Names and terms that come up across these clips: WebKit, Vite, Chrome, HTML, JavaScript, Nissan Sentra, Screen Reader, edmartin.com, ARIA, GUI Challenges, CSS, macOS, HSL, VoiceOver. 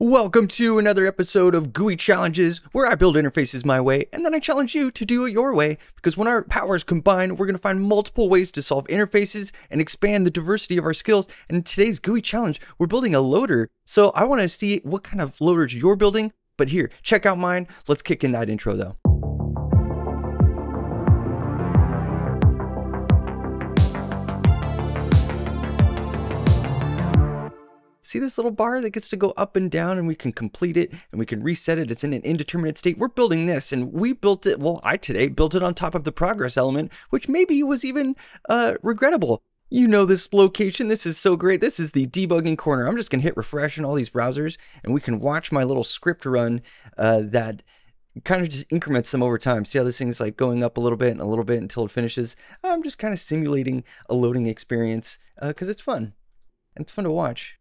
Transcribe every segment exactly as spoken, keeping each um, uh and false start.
Welcome to another episode of G U I Challenges, where I build interfaces my way, and then I challenge you to do it your way, because when our powers combine, we're going to find multiple ways to solve interfaces and expand the diversity of our skills. And in today's G U I Challenge, we're building a loader. So I want to see what kind of loaders you're building, but here, check out mine. Let's kick in that intro though. See this little bar that gets to go up and down, and we can complete it and we can reset it. It's in an indeterminate state. We're building this, and we built it, well, I today built it on top of the progress element, which maybe was even uh, regrettable. You know this location. This is so great. This is the debugging corner. I'm just going to hit refresh in all these browsers, and we can watch my little script run uh, that kind of just increments them over time. See how this thing's like going up a little bit and a little bit until it finishes. I'm just kind of simulating a loading experience because uh, it's fun, and it's fun to watch.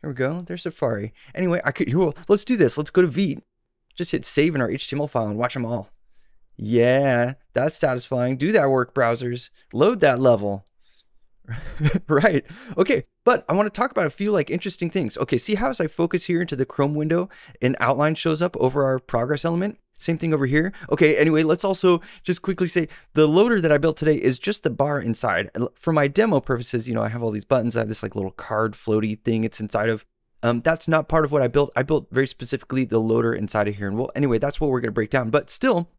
Here we go. There's Safari. Anyway, I could. Well, let's do this. Let's go to Vite. Just hit save in our H T M L file and watch them all. Yeah, that's satisfying. Do that work, browsers. Load that level. Right. Okay. But I want to talk about a few like interesting things. Okay. See how as I focus here into the Chrome window, an outline shows up over our progress element. Same thing over here. Okay, anyway, let's also just quickly say the loader that I built today is just the bar inside. For my demo purposes, you know, I have all these buttons. I have this like little card floaty thing it's inside of. Um, that's not part of what I built. I built very specifically the loader inside of here. And well, anyway, that's what we're going to break down. But still,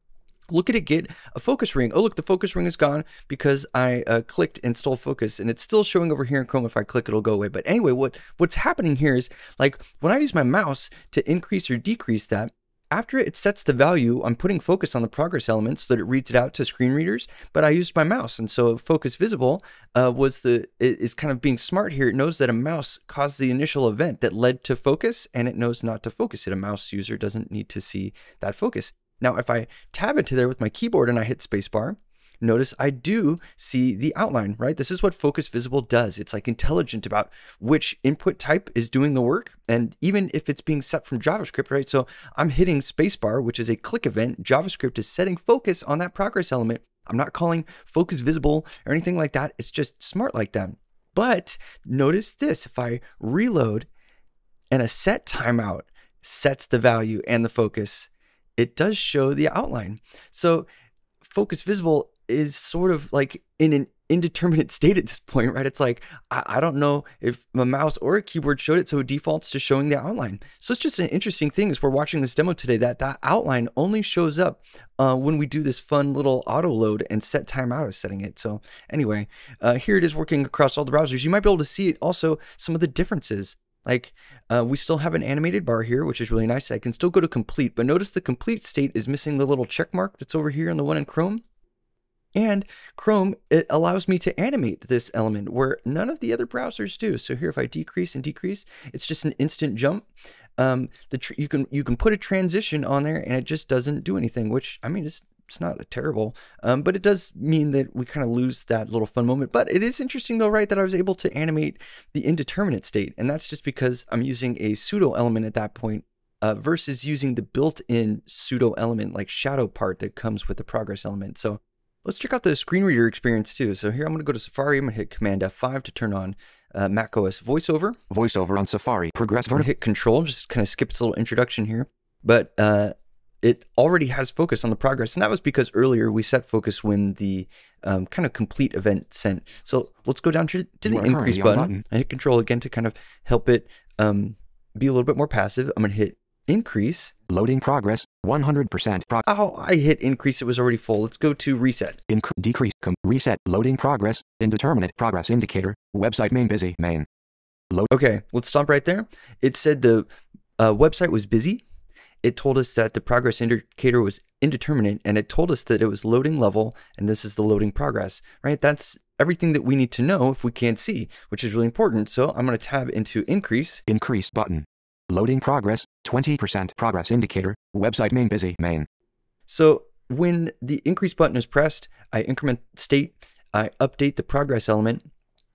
look at it get a focus ring. Oh, look, the focus ring is gone because I uh, clicked and stole focus, and it's still showing over here in Chrome. If I click, it'll go away. But anyway, what what's happening here is like when I use my mouse to increase or decrease that, after it sets the value, I'm putting focus on the progress element so that it reads it out to screen readers, but I used my mouse. And so focus visible uh, was the, is kind of being smart here. It knows that a mouse caused the initial event that led to focus, and it knows not to focus it. A mouse user doesn't need to see that focus. Now, if I tab into there with my keyboard and I hit spacebar, notice I do see the outline, right? This is what focus visible does. It's like intelligent about which input type is doing the work. And even if it's being set from JavaScript, right? So I'm hitting spacebar, which is a click event. JavaScript is setting focus on that progress element. I'm not calling focus visible or anything like that. It's just smart like that. But notice this, if I reload and a set timeout sets the value and the focus, it does show the outline. So focus visible is sort of like in an indeterminate state at this point, right? It's like, I, I don't know if a mouse or a keyboard showed it, so it defaults to showing the outline. So it's just an interesting thing as we're watching this demo today that that outline only shows up uh, when we do this fun little auto load and set timeout is setting it. So anyway, uh, here it is working across all the browsers. You might be able to see it also some of the differences. Like uh, we still have an animated bar here, which is really nice. I can still go to complete, but notice the complete state is missing the little check mark that's over here on the one in Chrome. And Chrome, it allows me to animate this element where none of the other browsers do. So here, if I decrease and decrease, it's just an instant jump. Um, the tr you can you can put a transition on there, and it just doesn't do anything. Which I mean, it's it's not a terrible, um, but it does mean that we kind of lose that little fun moment. But it is interesting though, right? That I was able to animate the indeterminate state, and that's just because I'm using a pseudo element at that point. Uh, versus using the built-in pseudo element like shadow part that comes with the progress element. So let's check out the screen reader experience too. So here I'm going to go to Safari. I'm going to hit Command F five to turn on uh, macOS VoiceOver. VoiceOver on Safari. Progress. I'm going to hit Control. Just kind of skip this little introduction here. But uh, it already has focus on the progress. And that was because earlier we set focus when the um, kind of complete event sent. So let's go down to, to the increase button. button. I hit Control again to kind of help it um, be a little bit more passive. I'm going to hit increase. Loading progress one hundred percent. Pro oh, I hit increase. It was already full. Let's go to reset. Incre decrease. Com reset. Loading progress. Indeterminate progress indicator. Website main busy. Main. Load. Okay, let's stop right there. It said the uh, website was busy. It told us that the progress indicator was indeterminate, and it told us that it was loading level, and this is the loading progress, right? That's everything that we need to know if we can't see, which is really important. So I'm going to tab into increase. Increase button. Loading progress, twenty percent progress indicator, website main busy, main. So when the increase button is pressed, I increment state, I update the progress element,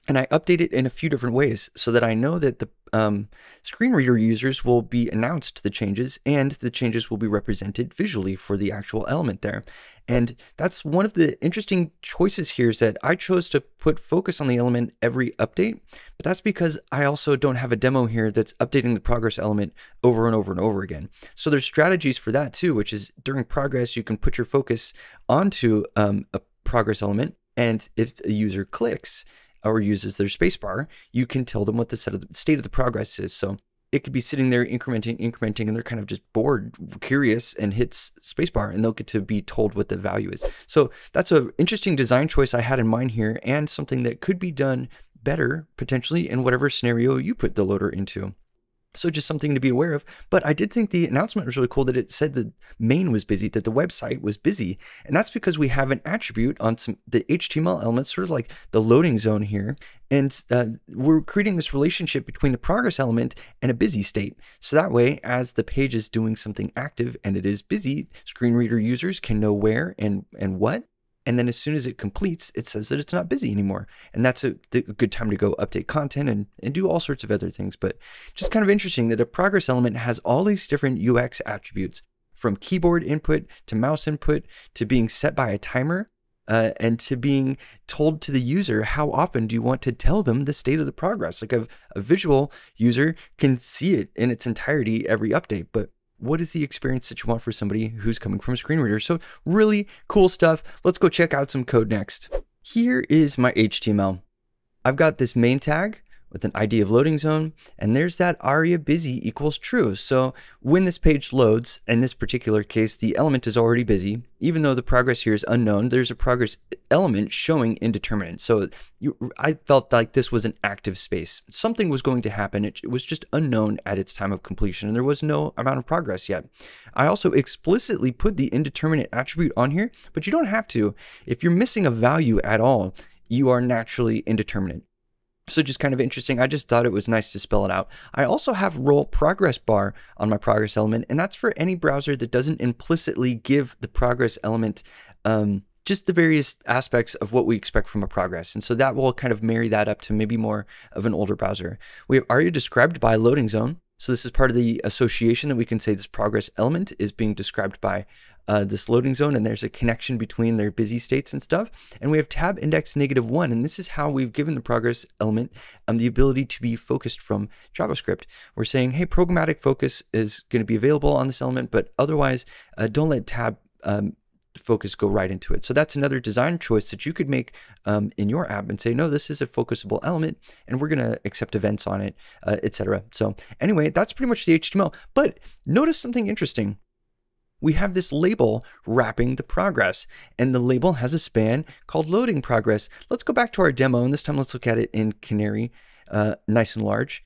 And I update it in a few different ways so that I know that the um, screen reader users will be announced the changes, and the changes will be represented visually for the actual element there. And that's one of the interesting choices here, is that I chose to put focus on the element every update, but that's because I also don't have a demo here that's updating the progress element over and over and over again. So there's strategies for that too, which is during progress, you can put your focus onto um, a progress element, and if a user clicks or uses their spacebar, you can tell them what the set of the state of the progress is. So it could be sitting there incrementing, incrementing, and they're kind of just bored, curious, and hits spacebar, and they'll get to be told what the value is. So that's an interesting design choice I had in mind here, and something that could be done better potentially in whatever scenario you put the loader into. So just something to be aware of. But I did think the announcement was really cool, that it said the main was busy, that the website was busy. And that's because we have an attribute on some the H T M L elements, sort of like the loading zone here. And uh, we're creating this relationship between the progress element and a busy state. So that way, as the page is doing something active and it is busy, screen reader users can know where and, and what. And then as soon as it completes, it says that it's not busy anymore. And that's a, a good time to go update content and, and do all sorts of other things. But just kind of interesting that a progress element has all these different U X attributes, from keyboard input to mouse input, to being set by a timer, uh, and to being told to the user, how often do you want to tell them the state of the progress? Like a, a visual user can see it in its entirety every update, but what is the experience that you want for somebody who's coming from a screen reader? So really cool stuff. Let's go check out some code next. Here is my H T M L. I've got this main tag with an I D of loading zone, and there's that aria busy equals true. So when this page loads, in this particular case, the element is already busy. Even though the progress here is unknown, there's a progress element showing indeterminate. So you, I felt like this was an active space. Something was going to happen. It, it was just unknown at its time of completion, and there was no amount of progress yet. I also explicitly put the indeterminate attribute on here, but you don't have to. If you're missing a value at all, you are naturally indeterminate. So just kind of interesting. I just thought it was nice to spell it out. I also have role progress bar on my progress element, and that's for any browser that doesn't implicitly give the progress element um, just the various aspects of what we expect from a progress. And so that will kind of marry that up to maybe more of an older browser. We have aria described by loading zone. So this is part of the association that we can say this progress element is being described by Uh, this loading zone, and there's a connection between their busy states and stuff. And we have tab index negative one, and this is how we've given the progress element um, the ability to be focused from JavaScript. We're saying, hey, programmatic focus is going to be available on this element, but otherwise uh, don't let tab um, focus go right into it. So that's another design choice that you could make um, in your app and say, no, this is a focusable element, and we're going to accept events on it, uh, et cetera. So anyway, that's pretty much the H T M L. But notice something interesting. We have this label wrapping the progress, and the label has a span called loading progress. Let's go back to our demo, and this time let's look at it in Canary, uh, nice and large.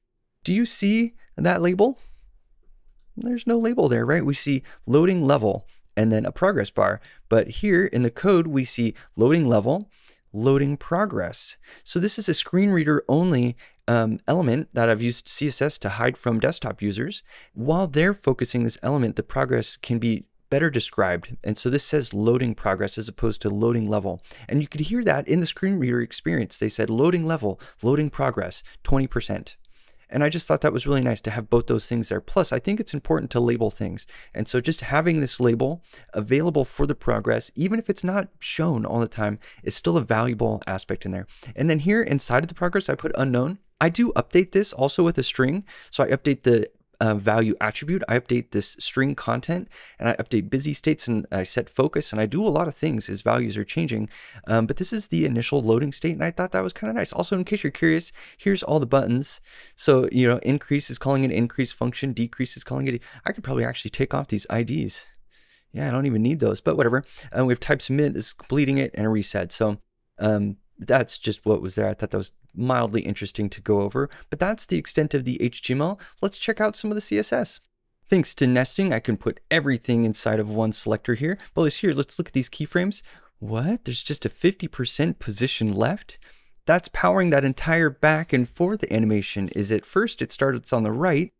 Do you see that label? There's no label there, right? We see loading level and then a progress bar. But here in the code, we see loading level, loading progress. So this is a screen reader only Um, element that I've used C S S to hide from desktop users. While they're focusing this element, the progress can be better described. And so this says loading progress as opposed to loading level. And you could hear that in the screen reader experience. They said loading level, loading progress, twenty percent. And I just thought that was really nice to have both those things there. Plus, I think it's important to label things. And so just having this label available for the progress, even if it's not shown all the time, is still a valuable aspect in there. And then here inside of the progress, I put unknown. I do update this also with a string. So I update the uh, value attribute. I update this string content, and I update busy states, and I set focus, and I do a lot of things as values are changing. Um, but this is the initial loading state, and I thought that was kind of nice. Also, in case you're curious, here's all the buttons. So, you know, increase is calling an increase function, decrease is calling it. I could probably actually take off these I Ds. Yeah, I don't even need those, but whatever. And um, we have type submit is completing it and a reset. So, um, that's just what was there. I thought that was mildly interesting to go over, but that's the extent of the H T M L. Let's check out some of the C S S. Thanks to nesting, I can put everything inside of one selector here. But let's here, let's look at these keyframes. What? There's just a fifty percent position left. That's powering that entire back and forth animation. Is at first it starts on the right,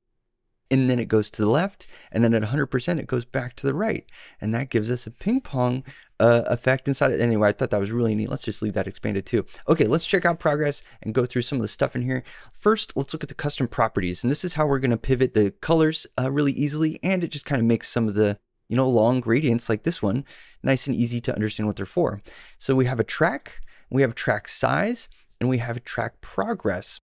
and then it goes to the left, and then at one hundred percent it goes back to the right. And that gives us a ping pong uh, effect inside it. Anyway, I thought that was really neat. Let's just leave that expanded too. Okay, let's check out progress and go through some of the stuff in here. First, let's look at the custom properties. And this is how we're gonna pivot the colors uh, really easily. And it just kind of makes some of the, you know, long gradients like this one nice and easy to understand what they're for. So we have a track, we have track size, and we have track progress.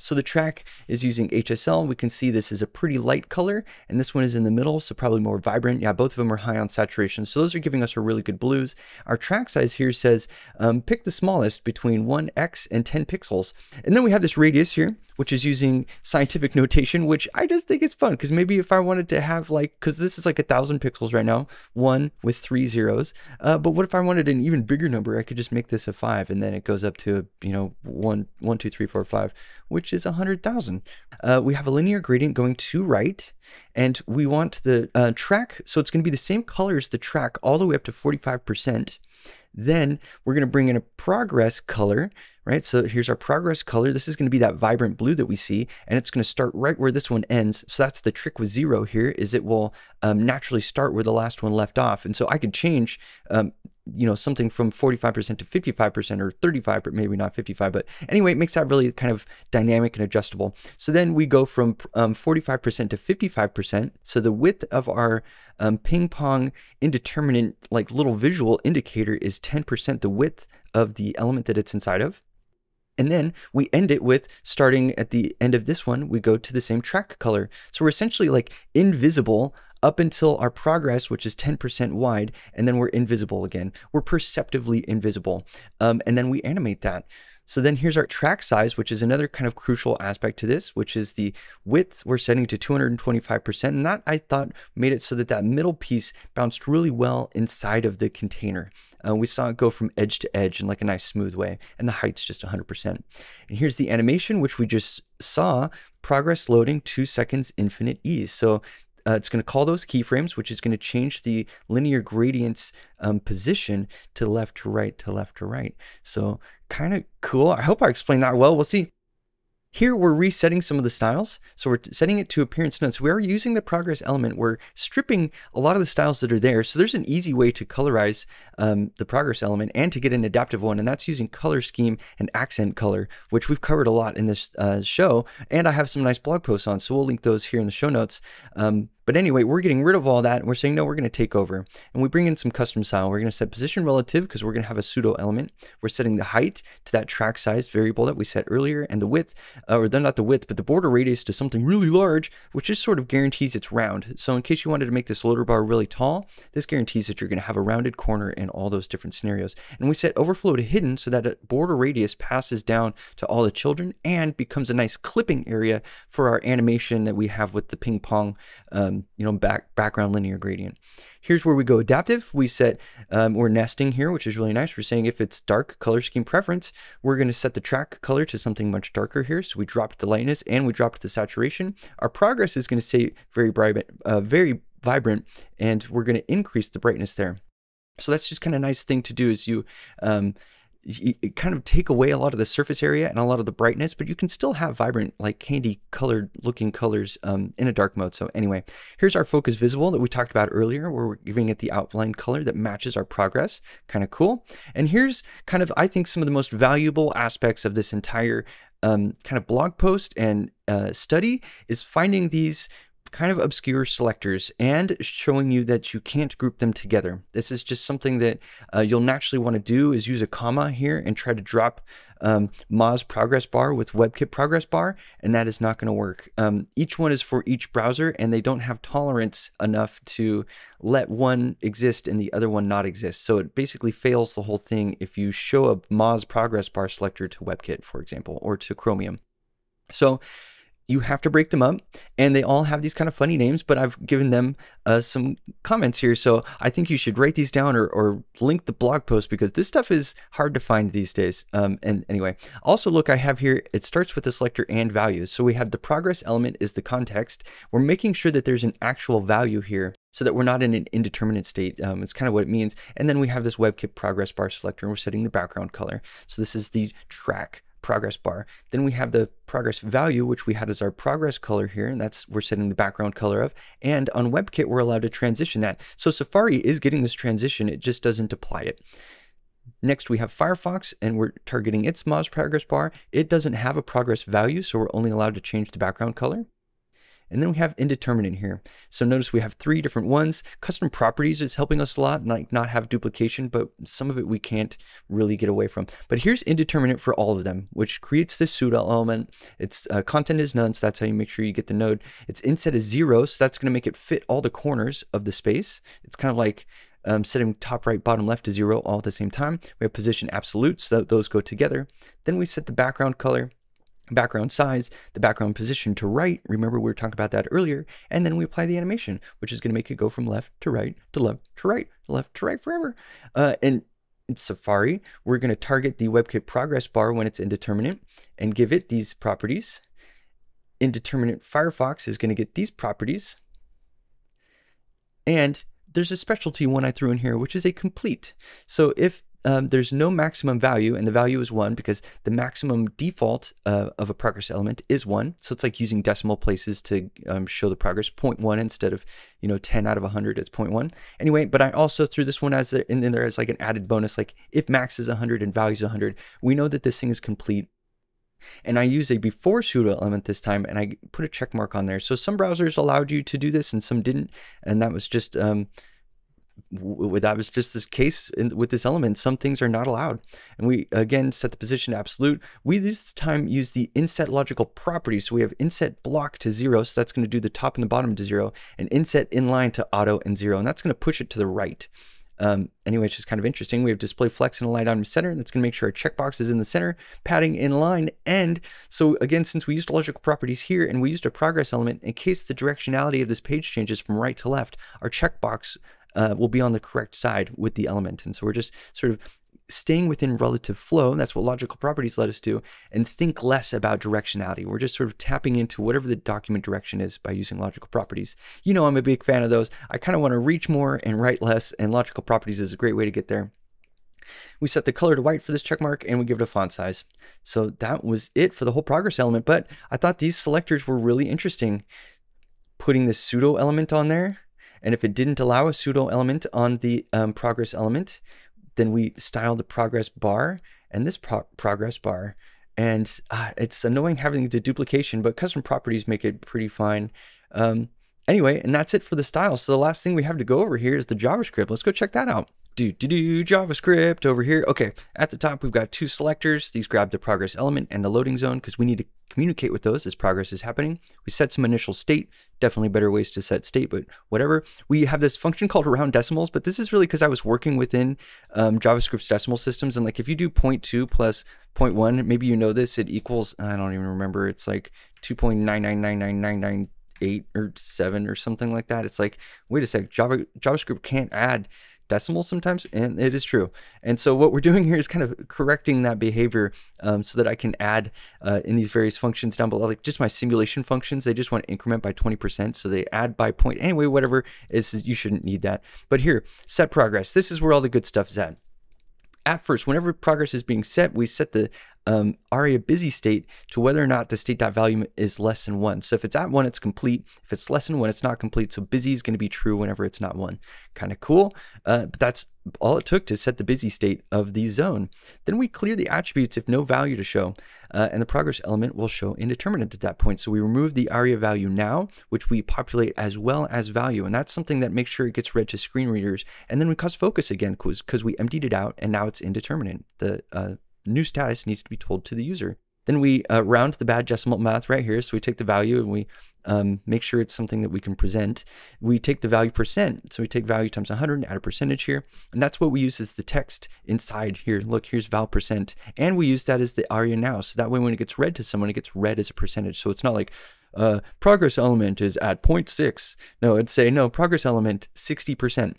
So the track is using H S L. We can see this is a pretty light color, and this one is in the middle, so probably more vibrant. Yeah, both of them are high on saturation, so those are giving us a really good blues. Our track size here says um, pick the smallest between one x and ten pixels. And then we have this radius here, which is using scientific notation, which I just think is fun, because maybe if I wanted to have like, because this is like a thousand pixels right now, one with three zeros. Uh, but what if I wanted an even bigger number? I could just make this a five, and then it goes up to, you know, one, one, two, three, four, five, which is one hundred thousand. Uh, we have a linear gradient going to right, and we want the uh, track, so it's going to be the same color as the track all the way up to forty-five percent. Then we're going to bring in a progress color, right? So here's our progress color. This is going to be that vibrant blue that we see, and it's going to start right where this one ends. So that's the trick with zero here, is it will um, naturally start where the last one left off. And so I could change, um, you know, something from forty-five percent to fifty-five percent or thirty-five, but maybe not fifty-five. But anyway, it makes that really kind of dynamic and adjustable. So then we go from um, forty-five percent to fifty-five percent. So the width of our um, ping pong indeterminate, like little visual indicator, is ten percent the width of the element that it's inside of. And then we end it with, starting at the end of this one, we go to the same track color. So we're essentially like invisible up until our progress, which is ten percent wide, and then we're invisible again. We're perceptively invisible. Um, and then we animate that. So then here's our track size, which is another kind of crucial aspect to this, which is the width we're setting to two hundred twenty-five percent. And that, I thought, made it so that that middle piece bounced really well inside of the container. Uh, we saw it go from edge to edge in like a nice smooth way, and the height's just one hundred percent. And here's the animation, which we just saw, progress loading two seconds infinite ease. So Uh, it's going to call those keyframes, which is going to change the linear gradient's um, position to left to right to left to right. So kind of cool. I hope I explained that well. We'll see. Here we're resetting some of the styles. So we're setting it to appearance none. So we are using the progress element. We're stripping a lot of the styles that are there. So there's an easy way to colorize um, the progress element and to get an adaptive one. And that's using color scheme and accent color, which we've covered a lot in this uh, show. And I have some nice blog posts on, so we'll link those here in the show notes. Um, But anyway, we're getting rid of all that, and we're saying, no, we're going to take over. And we bring in some custom style. We're going to set position relative, because we're going to have a pseudo element. We're setting the height to that track size variable that we set earlier, and the width, uh, or not the width, but the border radius to something really large, which just sort of guarantees it's round. So in case you wanted to make this loader bar really tall, this guarantees that you're going to have a rounded corner in all those different scenarios. And we set overflow to hidden, so that border radius passes down to all the children and becomes a nice clipping area for our animation that we have with the ping pong um, you know, back, background linear gradient. Here's where we go adaptive. We set, um, we're nesting here, which is really nice. We're saying if it's dark color scheme preference, we're going to set the track color to something much darker here. So we dropped the lightness and we dropped the saturation. Our progress is going to stay very bright, uh, very vibrant, and we're going to increase the brightness there. So that's just kind of a nice thing to do, is you, um, it kind of take away a lot of the surface area and a lot of the brightness, but you can still have vibrant, like candy colored looking colors um, in a dark mode. So anyway, here's our focus visible that we talked about earlier, where we're giving it the outline color that matches our progress. Kind of cool. And here's kind of, I think, some of the most valuable aspects of this entire um, kind of blog post and uh, study, is finding these kind of obscure selectors and showing you that you can't group them together. This is just something that uh, you'll naturally want to do, is use a comma here and try to drop um, Moz progress bar with WebKit progress bar, and that is not going to work. Um, each one is for each browser, and they don't have tolerance enough to let one exist and the other one not exist. So it basically fails the whole thing if you show a Moz progress bar selector to WebKit, for example, or to Chromium. So you have to break them up, and they all have these kind of funny names, but I've given them uh, some comments here. So I think you should write these down, or, or link the blog post, because this stuff is hard to find these days. Um, and anyway, also look, I have here, it starts with the selector and values. So we have the progress element is the context. We're making sure that there's an actual value here, so that we're not in an indeterminate state. Um, it's kind of what it means. And then we have this WebKit progress bar selector, and we're setting the background color. So this is the track progress bar. Then we have the progress value, which we had as our progress color here, and that's we're setting the background color of. And on WebKit, we're allowed to transition that. So Safari is getting this transition, it just doesn't apply it. Next, we have Firefox, and we're targeting its Moz progress bar. It doesn't have a progress value, so we're only allowed to change the background color. And then we have indeterminate here. So notice we have three different ones. Custom properties is helping us a lot, like not have duplication, but some of it we can't really get away from. But here's indeterminate for all of them, which creates this pseudo element. Its uh, content is none, so that's how you make sure you get the node. Its inset is zero, so that's gonna make it fit all the corners of the space. It's kind of like um, setting top, right, bottom, left to zero all at the same time. We have position absolute, so that those go together. Then we set the background color, background size, the background position to right, remember we were talking about that earlier, and then we apply the animation, which is going to make it go from left to right to left to right to left to right forever. Uh, and in Safari, we're going to target the WebKit progress bar when it's indeterminate and give it these properties. Indeterminate Firefox is going to get these properties. And there's a specialty one I threw in here, which is a complete. So if Um, there's no maximum value, and the value is one because the maximum default uh, of a progress element is one. So it's like using decimal places to um, show the progress. zero point one instead of, you know, ten out of one hundred, it's zero point one. Anyway, but I also threw this one as in there as like an added bonus, like if max is one hundred and value is one hundred, we know that this thing is complete. And I use a before pseudo element this time, and I put a check mark on there. So some browsers allowed you to do this, and some didn't, and that was just. Um, That was just this case in, with this element. Some things are not allowed. And we, again, set the position to absolute. We this time use the inset logical property. So we have inset block to zero. So that's going to do the top and the bottom to zero. And inset inline to auto and zero. And that's going to push it to the right. Um, anyway, it's just kind of interesting. We have display flex and align on center, and that's going to make sure our checkbox is in the center, padding inline. And so again, since we used logical properties here and we used a progress element, in case the directionality of this page changes from right to left, our checkbox Uh, will be on the correct side with the element. And so we're just sort of staying within relative flow. And that's what logical properties let us do, and think less about directionality. We're just sort of tapping into whatever the document direction is by using logical properties. You know, I'm a big fan of those. I kind of want to reach more and write less, and logical properties is a great way to get there. We set the color to white for this checkmark, and we give it a font size. So that was it for the whole progress element. But I thought these selectors were really interesting. Putting this pseudo element on there, and if it didn't allow a pseudo element on the um, progress element, then we style the progress bar and this pro progress bar. And uh, it's annoying having the duplication, but custom properties make it pretty fine. Um, anyway, and that's it for the style. So the last thing we have to go over here is the JavaScript. Let's go check that out. Do, do, do, JavaScript over here. Okay, at the top, we've got two selectors. These grab the progress element and the loading zone because we need to communicate with those as progress is happening. We set some initial state, definitely better ways to set state, but whatever. We have this function called round decimals, but this is really because I was working within um, JavaScript's decimal systems. And like if you do zero point two plus zero point one, maybe you know this, it equals, I don't even remember, it's like two point nine nine nine nine nine nine eight or seven or something like that. It's like, wait a sec, Java, JavaScript can't add decimals sometimes, and it is true. And so what we're doing here is kind of correcting that behavior um, so that I can add uh, in these various functions down below, like just my simulation functions, they just want to increment by twenty percent. So they add by point, anyway, whatever is, you shouldn't need that. But here, set progress. This is where all the good stuff is at. At first, whenever progress is being set, we set the um, aria busy state to whether or not the state.value is less than one. So if it's at one, it's complete. If it's less than one, it's not complete. So busy is going to be true whenever it's not one. Kind of cool. Uh, but that's all it took to set the busy state of the zone. Then we clear the attributes if no value to show. Uh, and the progress element will show indeterminate at that point. So we remove the aria value now, which we populate as well as value. And that's something that makes sure it gets read to screen readers. And then we cause focus again because we emptied it out, and now it's indeterminate. The uh, new status needs to be told to the user. Then we uh, round the bad decimal math right here. So we take the value and we um, make sure it's something that we can present. We take the value percent. So we take value times one hundred and add a percentage here. And that's what we use as the text inside here. Look, here's val percent. And we use that as the aria now. So that way when it gets read to someone, it gets read as a percentage. So it's not like uh, progress element is at zero point six. No, it'd say no, progress element sixty percent.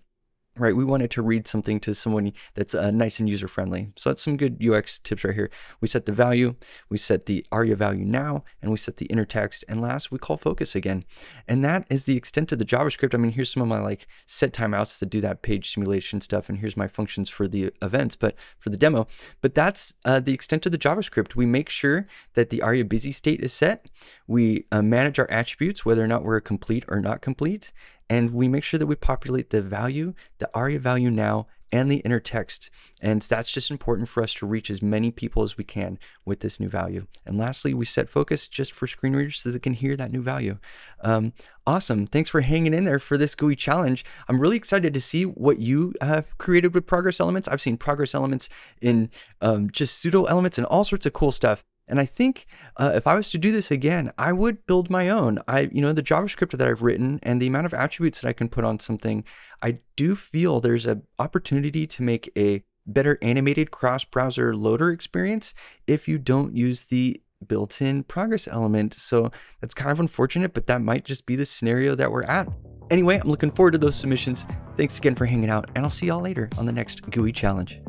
right? We wanted to read something to someone that's uh, nice and user-friendly. So that's some good U X tips right here. We set the value, we set the ARIA value now, and we set the inner text. And last, we call focus again. And that is the extent of the JavaScript. I mean, here's some of my like set timeouts that do that page simulation stuff. And here's my functions for the events, but for the demo. But that's uh, the extent of the JavaScript. We make sure that the ARIA busy state is set. We uh, manage our attributes, whether or not we're complete or not complete. And we make sure that we populate the value, the ARIA value now, and the inner text. And that's just important for us to reach as many people as we can with this new value. And lastly, we set focus just for screen readers so they can hear that new value. Um, Awesome. Thanks for hanging in there for this G U I challenge. I'm really excited to see what you have created with progress elements. I've seen progress elements in um, just pseudo elements and all sorts of cool stuff. And I think uh, if I was to do this again, I would build my own. I, you know, the JavaScript that I've written and the amount of attributes that I can put on something, I do feel there's an opportunity to make a better animated cross-browser loader experience if you don't use the built-in progress element. So that's kind of unfortunate, but that might just be the scenario that we're at. Anyway, I'm looking forward to those submissions. Thanks again for hanging out, and I'll see y'all later on the next G U I challenge.